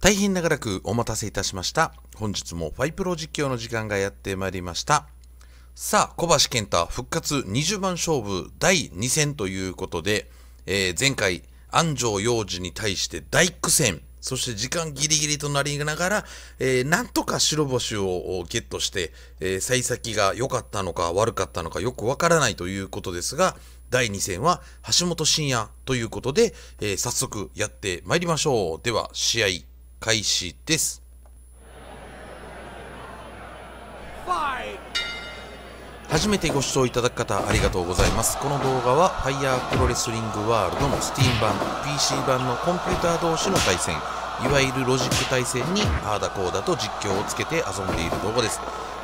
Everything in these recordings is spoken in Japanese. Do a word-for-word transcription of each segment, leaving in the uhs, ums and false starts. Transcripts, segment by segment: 大変長らくお待たせいたしました。本日もファイプロ実況の時間がやってまいりました。さあ、小橋健太復活にじゅうばん勝負だいに戦ということで、えー、前回安城陽次に対して大苦戦、そして時間ギリギリとなりながら、えー、なんとか白星をゲットして、えー、幸先が良かったのか悪かったのかよくわからないということですが、だいに戦は橋本真也ということで、えー、早速やってまいりましょう。では試合開始です。初めてご視聴いただく方ありがとうございます。この動画はファイヤープロレスリングワールドのスティーム版、ピーシー 版のコンピューター同士の対戦、いわゆるロジック対戦にああだこうだと実況をつけて遊んでいる動画です。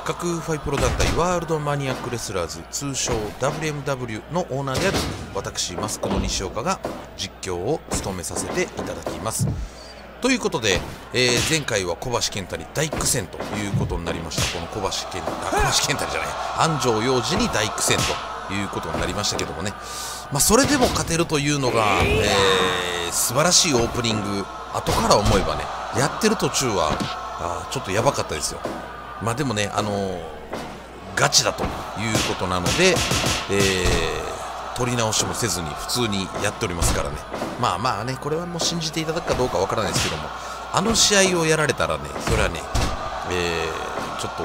各ファイプロ団体ワールドマニアックレスラーズ通称 ダブリューエムダブリュー のオーナーである私マスクの西岡が実況を務めさせていただきます。ということで、えー、前回は小橋健太に大苦戦ということになりました。この小橋健太、あ、小橋健太じゃない、安城陽次に大苦戦ということになりましたけどもね、まあ、それでも勝てるというのが、えー、素晴らしいオープニング、後から思えばね、やってる途中は、あ、ちょっとやばかったですよ。まあでもね、あのー、ガチだということなので、えー取り直しもせずに普通にやっておりますからね。まあまあね、これはもう信じていただくかどうかわからないですけども、あの試合をやられたらね、それはね、えー、ちょっと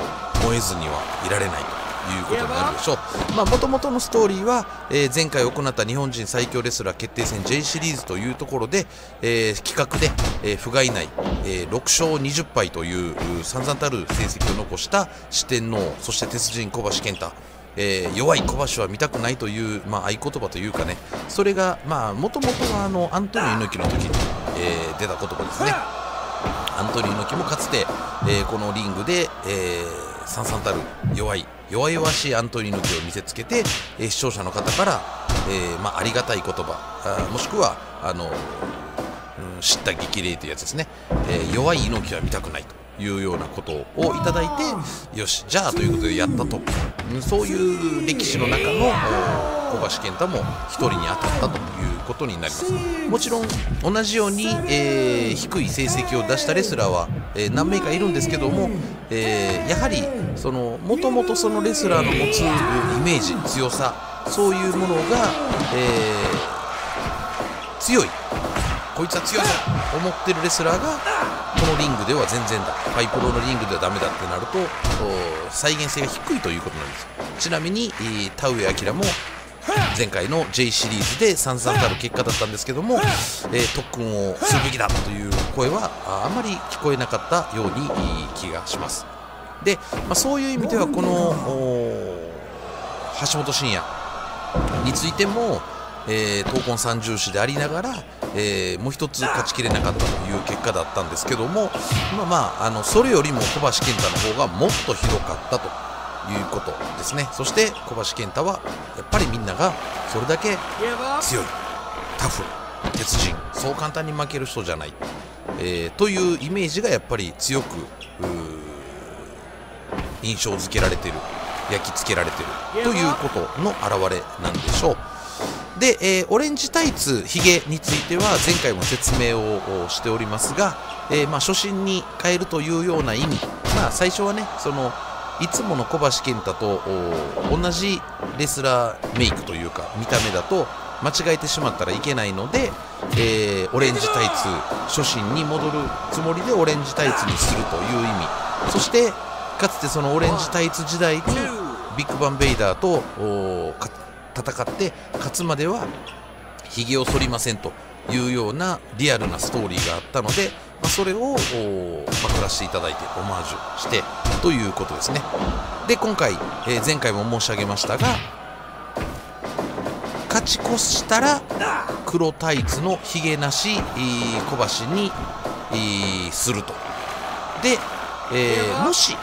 燃えずにはいられないということになるでしょう。まあ元々のストーリーは、えー、前回行った日本人最強レスラー決定戦 ジェイ シリーズというところで、えー、企画で、えー、不甲斐ない、えー、ろくしょうにじゅっぱいという散々たる成績を残した四天王、そして鉄人小橋健太、えー、弱い小橋は見たくないという、まあ、合言葉というかね、それがもともとはあのアントニオ猪木の時に、えー、出た言葉ですね。アントニオ猪木もかつて、えー、このリングで、えー、さんさんたる弱い弱々しいアントニオ猪木を見せつけて、えー、視聴者の方から、えーまあ、ありがたい言葉、あもしくはあの、うん、知った激励というやつですね、えー、弱い猪木は見たくないというようなことをいただいて、よしじゃあということでやったと、そういう歴史の中の小橋健太もひとりに当たったということになります。もちろん同じように、えー、低い成績を出したレスラーは、えー、何名かいるんですけども、えー、やはりそのもともとそのレスラーの持つイメージ、強さ、そういうものが、えー、強い、こいつは強いと思ってるレスラーがこのリングでは全然だ、ファイプロのリングではダメだってなると再現性が低いということなんです。ちなみに田上彰も前回の ジェイ シリーズで散々たる結果だったんですけども、えー、特訓をするべきだという声は あ, あまり聞こえなかったように気がします。で、まあ、そういう意味ではこの橋本真也についても、えー、闘魂三重士でありながら、えー、もう一つ勝ちきれなかったという結果だったんですけども、まあまあ、あのそれよりも小橋健太の方がもっとひどかったということですね。そして小橋健太はやっぱりみんながそれだけ強い、タフ、鉄人、そう簡単に負ける人じゃない、えー、というイメージがやっぱり強く印象付けられている、焼き付けられているということの表れなんでしょう。で、えー、オレンジタイツ、ヒゲについては前回も説明をしておりますが、えーまあ、初心に変えるというような意味、まあ、最初はね、そのいつもの小橋健太と同じレスラーメイクというか見た目だと間違えてしまったらいけないので、えー、オレンジタイツ、初心に戻るつもりでオレンジタイツにするという意味、そしてかつてそのオレンジタイツ時代にビッグバンベイダーと戦って勝つまではひげを剃りませんというようなリアルなストーリーがあったので、まあ、それをパクらせていただいてオマージュしてということですね。で今回、えー、前回も申し上げましたが、勝ち越したら黒タイツのひげなし小橋にすると。で、えー、もし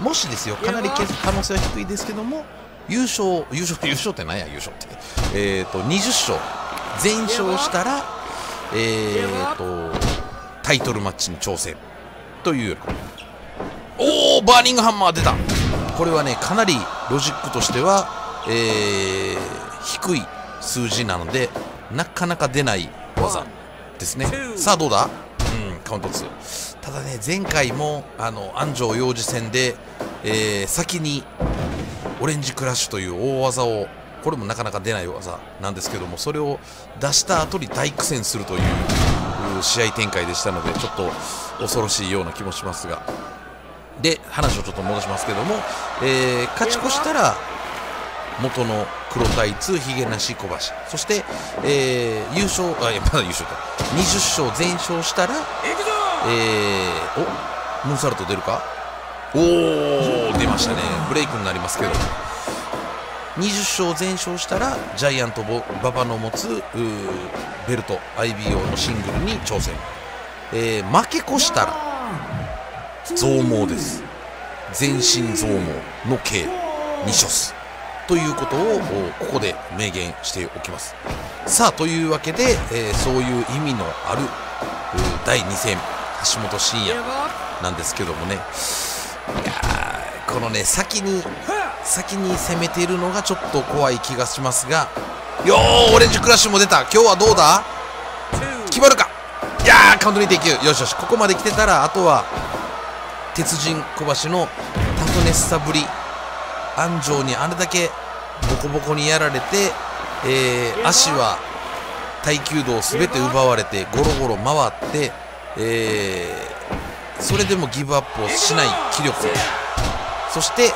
もしですよ、かなり可能性は低いですけども、優勝、優勝、優勝って何や、優勝って、えーと、にじゅっしょう、全勝したら、えーと、タイトルマッチに挑戦というより、おー、バーニングハンマー出た、これはね、かなりロジックとしては、えー、低い数字なので、なかなか出ない技ですね。さあ、どうだ、うん、カウントツー。ただね、前回もあの安城陽次戦で、えー、先にオレンジクラッシュという大技を、これもなかなか出ない技なんですけども、それを出した後に大苦戦するという試合展開でしたので、ちょっと恐ろしいような気もしますが、で話をちょっと戻しますけども、えー、勝ち越したら元の黒タイツ、ひげなし、小橋、そして、えー、優勝、あ、いや、まだ優勝か、にじゅっ勝全勝したら、えー、おムーンサルト出るか、おー、出ましたね、ブレイクになりますけども、にじゅっ勝全勝したら、ジャイアント馬場の持つベルト、アイビーオー のシングルに挑戦、えー、負け越したら、増毛です、全身増毛の計に処す。ということをここで明言しておきます。さあ、というわけで、えー、そういう意味のあるだいに戦、橋本真也なんですけどもね、いやこのね、先に先に攻めているのがちょっと怖い気がしますが、よー、オレンジクラッシュも出た、今日はどうだ、決まるか、いやー、カウント にてんきゅう、よしよし、ここまで来てたら、あとは鉄人、小橋のタフネスさぶり。安城にあれだけボコボコにやられて、えー、足は耐久度を全て奪われてゴロゴロ回って、えー、それでもギブアップをしない気力、そして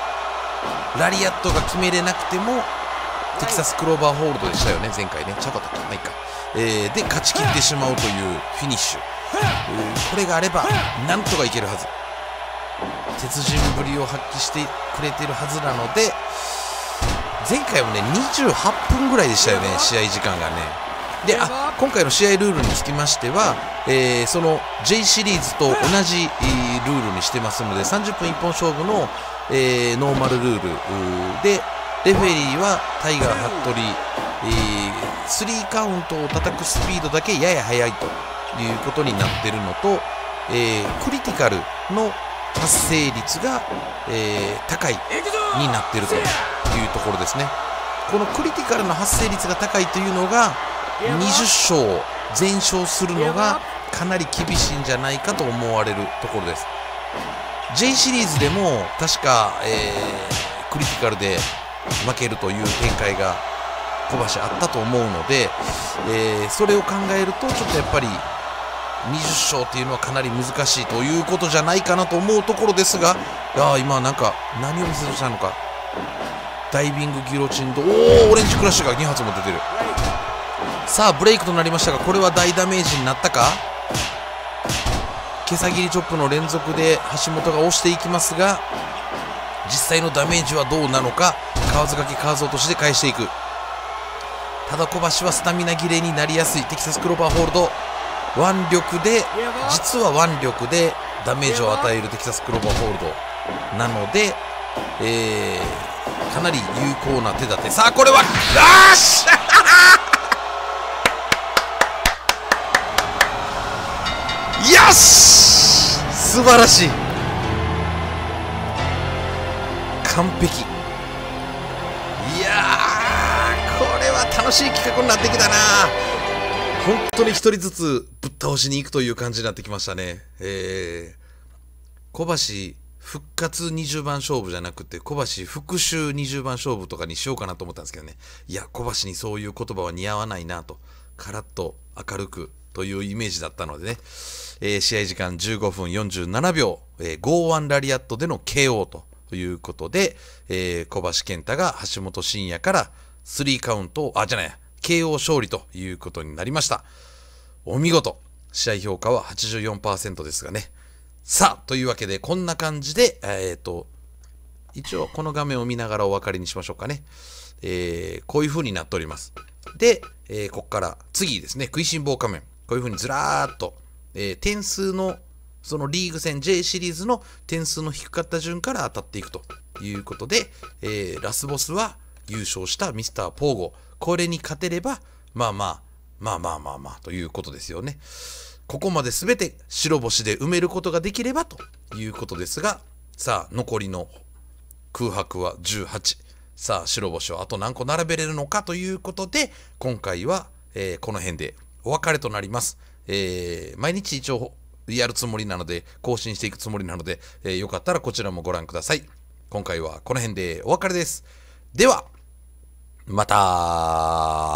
ラリアットが決めれなくてもテキサスクローバーホールドでしたよね、前回ね、ちゃかったないか、えー、で勝ち切ってしまうというフィニッシュ、えー、これがあればなんとかいけるはず。鉄人ぶりを発揮してくれているはずなので、前回もねにじゅうはっぷんぐらいでしたよね、試合時間がね。で、あ、今回の試合ルールにつきましては、えー、その J シリーズと同じルールにしてますので、さんじゅっぷん一本勝負の、えー、ノーマルルールで、レフェリーはタイガー・服部、えー、スリーカウントを叩くスピードだけやや速いということになっているのと、えー、クリティカルの達成率が、えー、高いになっているというところですね。このクリティカルの発生率が高いというのがにじゅっ勝全勝するのがかなり厳しいんじゃないかと思われるところです。 J シリーズでも確か、えー、クリティカルで負けるという展開が小橋あったと思うので、えー、それを考えるとちょっとやっぱりにじゅっ勝っていうのはかなり難しいということじゃないかなと思うところですが、いや今なんか何を見せたのか、ダイビングギロチンと、おー、オレンジクラッシュがに発も出てる。さあブレイクとなりましたが、これは大ダメージになったか、毛さ切りチョップの連続で橋本が押していきますが、実際のダメージはどうなのか、川津掛け川津落としで返していく。ただ小橋はスタミナ切れになりやすい、テキサスクローバーホールド、腕力で、実は腕力でダメージを与えるテキサスクローバーホールドなので、えー、かなり有効な手立て。さあこれはよーしよし、素晴らしい、完璧。いやー、これは楽しい企画になってきたな。本当に一人ずつぶっ倒しに行くという感じになってきましたね。えー、小橋復活にじゅう番勝負じゃなくて、小橋復讐にじゅう番勝負とかにしようかなと思ったんですけどね。いや、小橋にそういう言葉は似合わないなと。カラッと明るくというイメージだったのでね。えー、試合時間じゅうごふんよんじゅうななびょう、えー、ゴーワン ラリアットでの ケーオー ということで、えー、小橋健太が橋本真也からスリーカウントを、あ、じゃない、ケーオー 勝利ということになりました。お見事。試合評価は はちじゅうよんパーセント ですがね。さあ、というわけで、こんな感じで、えっと、一応この画面を見ながらお分かりにしましょうかね。えー、こういう風になっております。で、えー、ここから次ですね、食いしん坊仮面。こういう風にずらーっと、えー、点数の、そのリーグ戦 J シリーズの点数の低かった順から当たっていくということで、えー、ラスボスは優勝したミスターポーゴ。これに勝てれば、まあまあ、まあまあまあまあ、ということですよね。ここまで全て白星で埋めることができればということですが、さあ、残りの空白はじゅうはち。さあ、白星をあと何個並べれるのかということで、今回は、えー、この辺でお別れとなります。えー、毎日一応、やるつもりなので、更新していくつもりなので、えー、よかったらこちらもご覧ください。今回はこの辺でお別れです。では、またー。